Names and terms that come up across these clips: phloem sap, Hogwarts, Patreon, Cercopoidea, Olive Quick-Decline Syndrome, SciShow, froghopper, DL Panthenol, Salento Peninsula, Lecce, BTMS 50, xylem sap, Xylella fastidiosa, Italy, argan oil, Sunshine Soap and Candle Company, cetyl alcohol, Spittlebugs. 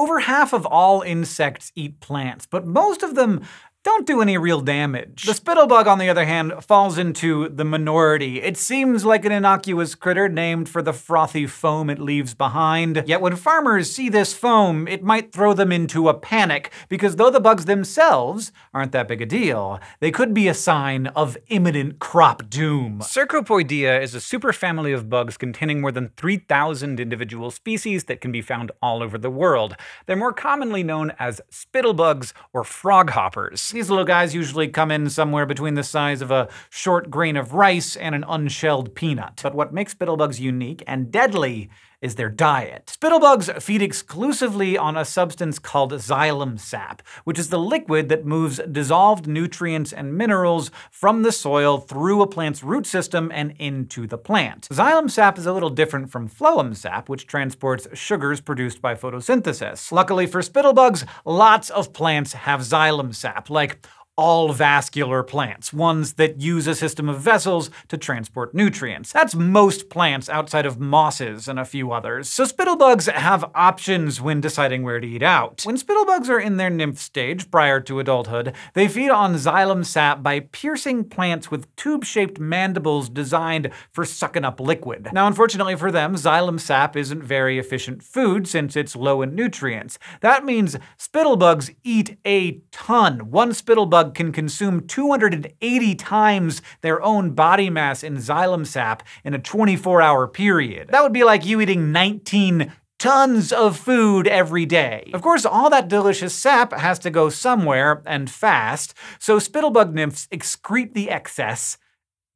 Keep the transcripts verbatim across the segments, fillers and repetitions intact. Over half of all insects eat plants, but most of them don't do any real damage. The spittlebug, on the other hand, falls into the minority. It seems like an innocuous critter named for the frothy foam it leaves behind. Yet when farmers see this foam, it might throw them into a panic, because though the bugs themselves aren't that big a deal, they could be a sign of imminent crop doom. Cercopoidea is a superfamily of bugs containing more than three thousand individual species that can be found all over the world. They're more commonly known as spittlebugs or froghoppers. These little guys usually come in somewhere between the size of a short grain of rice and an unshelled peanut. But what makes spittlebugs unique and deadly is their diet. Spittlebugs feed exclusively on a substance called xylem sap, which is the liquid that moves dissolved nutrients and minerals from the soil through a plant's root system and into the plant. Xylem sap is a little different from phloem sap, which transports sugars produced by photosynthesis. Luckily for spittlebugs, lots of plants have xylem sap, like all vascular plants, ones that use a system of vessels to transport nutrients. That's most plants outside of mosses and a few others. So spittlebugs have options when deciding where to eat out. When spittlebugs are in their nymph stage, prior to adulthood, they feed on xylem sap by piercing plants with tube-shaped mandibles designed for sucking up liquid. Now, unfortunately for them, xylem sap isn't very efficient food since it's low in nutrients. That means spittlebugs eat a ton. One spittlebug can consume two hundred eighty times their own body mass in xylem sap in a twenty-four hour period. That would be like you eating nineteen tons of food every day. Of course, all that delicious sap has to go somewhere, and fast, so spittlebug nymphs excrete the excess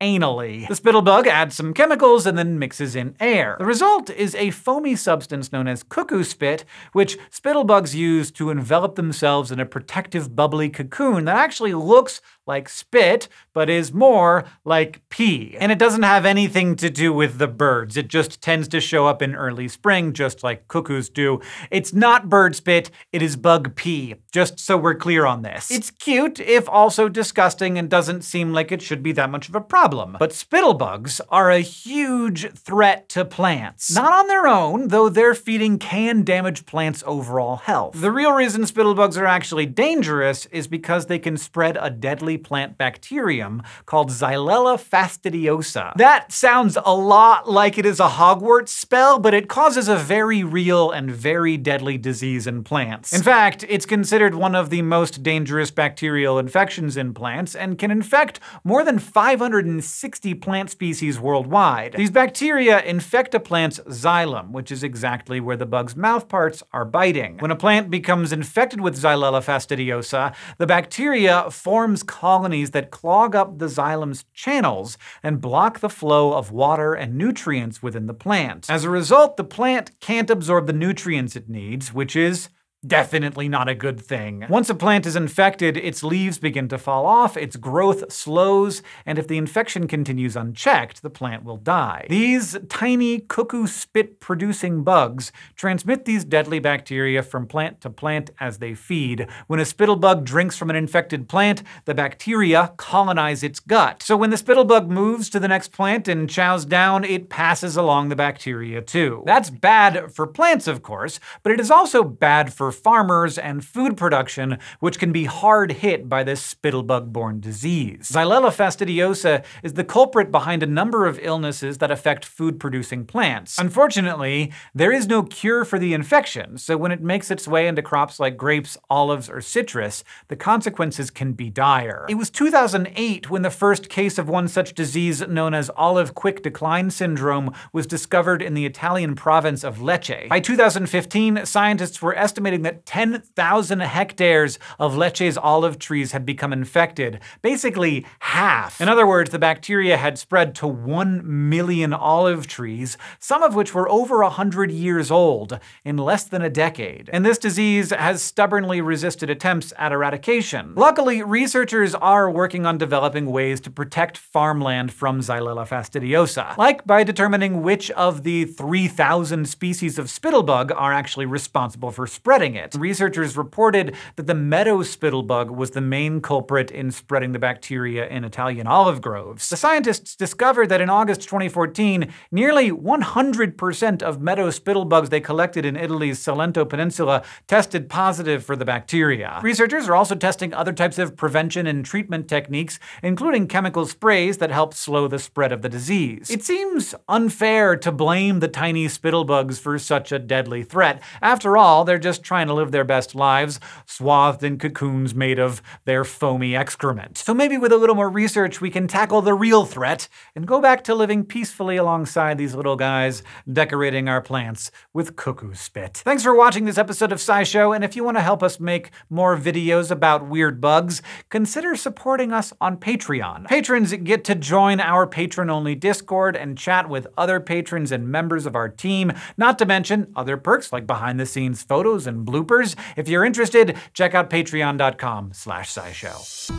anally. The spittlebug adds some chemicals and then mixes in air. The result is a foamy substance known as cuckoo spit, which spittlebugs use to envelop themselves in a protective bubbly cocoon that actually looks like spit, but is more like pee. And it doesn't have anything to do with the birds. It just tends to show up in early spring, just like cuckoos do. It's not bird spit, it is bug pee, just so we're clear on this. It's cute, if also disgusting, and doesn't seem like it should be that much of a problem. But spittlebugs are a huge threat to plants. Not on their own, though their feeding can damage plants' overall health. The real reason spittlebugs are actually dangerous is because they can spread a deadly plant bacterium called Xylella fastidiosa. That sounds a lot like it is a Hogwarts spell, but it causes a very real and very deadly disease in plants. In fact, it's considered one of the most dangerous bacterial infections in plants and can infect more than five hundred sixty plant species worldwide. These bacteria infect a plant's xylem, which is exactly where the bug's mouthparts are biting. When a plant becomes infected with Xylella fastidiosa, the bacteria forms colonies that clog up the xylem's channels and block the flow of water and nutrients within the plant. As a result, the plant can't absorb the nutrients it needs, which is definitely not a good thing. Once a plant is infected, its leaves begin to fall off, its growth slows, and if the infection continues unchecked, the plant will die. These tiny cuckoo spit-producing bugs transmit these deadly bacteria from plant to plant as they feed. When a spittlebug drinks from an infected plant, the bacteria colonize its gut. So when the spittlebug moves to the next plant and chows down, it passes along the bacteria too. That's bad for plants, of course, but it is also bad for farmers and food production, which can be hard hit by this spittlebug-borne disease. Xylella fastidiosa is the culprit behind a number of illnesses that affect food-producing plants. Unfortunately, there is no cure for the infection, so when it makes its way into crops like grapes, olives, or citrus, the consequences can be dire. It was two thousand eight when the first case of one such disease, known as Olive Quick-Decline Syndrome, was discovered in the Italian province of Lecce. By two thousand fifteen, scientists were estimating that ten thousand hectares of Lecce's olive trees had become infected, basically half. In other words, the bacteria had spread to one million olive trees, some of which were over one hundred years old in less than a decade. And this disease has stubbornly resisted attempts at eradication. Luckily, researchers are working on developing ways to protect farmland from Xylella fastidiosa, like by determining which of the three thousand species of spittlebug are actually responsible for spreading spreading it. Researchers reported that the meadow spittlebug was the main culprit in spreading the bacteria in Italian olive groves. The scientists discovered that in August twenty fourteen, nearly one hundred percent of meadow spittlebugs they collected in Italy's Salento Peninsula tested positive for the bacteria. Researchers are also testing other types of prevention and treatment techniques, including chemical sprays that help slow the spread of the disease. It seems unfair to blame the tiny spittlebugs for such a deadly threat. After all, they're just trying to live their best lives, swathed in cocoons made of their foamy excrement. So maybe with a little more research, we can tackle the real threat and go back to living peacefully alongside these little guys, decorating our plants with cuckoo spit. Thanks for watching this episode of SciShow, and if you want to help us make more videos about weird bugs, consider supporting us on Patreon. Patrons get to join our patron-only Discord and chat with other patrons and members of our team, not to mention other perks like behind-the-scenes photos and bloopers. If you're interested, check out patreon dot com slash scishow.